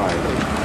Friday.